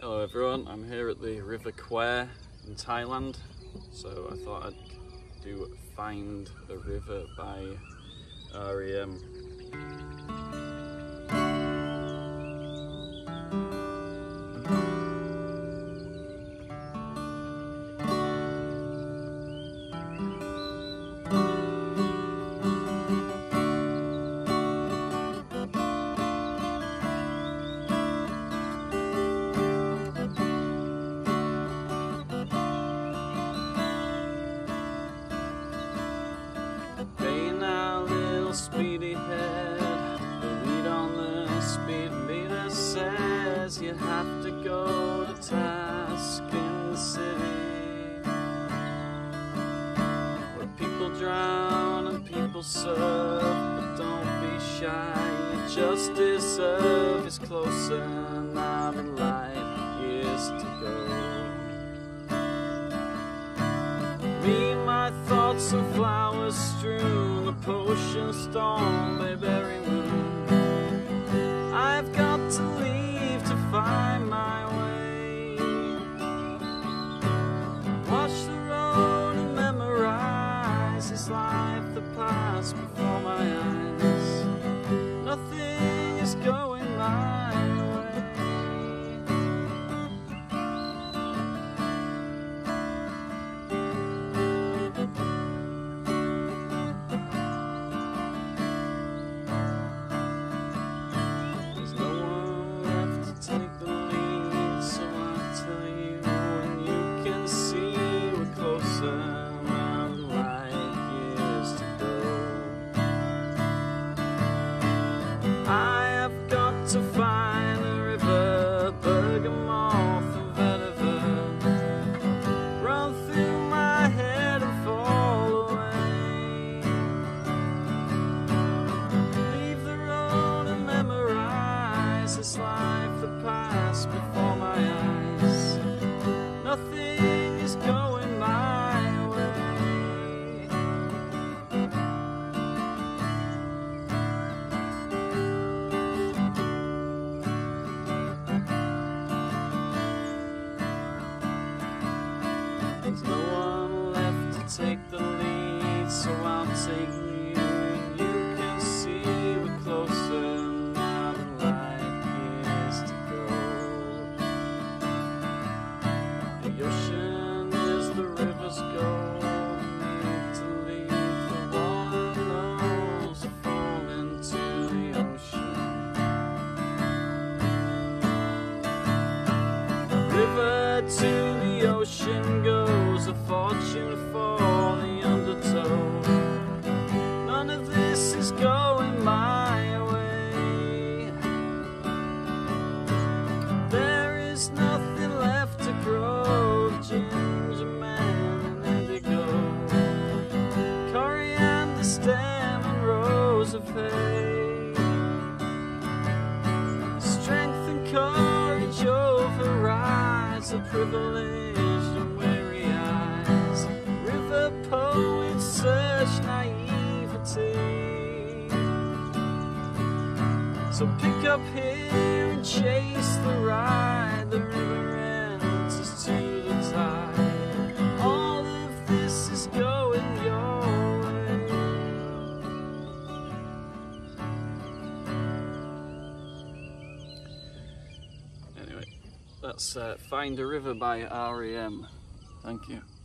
Hello everyone, I'm here at the River Kwai in Thailand, so I thought I'd do Find the River by R.E.M. Speedy head, the lead on the speed meter says you have to go to task in the city, where people drown and people surf. But don't be shy, you just deserve is closer now than light years to go. Me, my thoughts and flowers strewn, the potion stone they bury me. I've got to leave to find my way. Watch the road and memorize this life that passed before my eyes. Nothing is going my to find the river, bergamot and vetiver, run through my head and fall away. Leave the road and memorize this life that passed before my eyes. Nothing is going my way. There's no one left to take the lead, so I'll take you, and you can see we're closer now than light years to go. The ocean is the river's goal, need to leave the water knows to fall into the ocean. The river to the ocean goes, a fortune for the undertow. None of this is going my way. There is nothing left to grow, ginger man and indigo, coriander stem and rose of hay. Strength and courage overrides the privilege. Poets search naivety, so pick up here and chase the ride. The river enters to the tide. All of this is going your way. Anyway, that's Find the River by R.E.M. Thank you.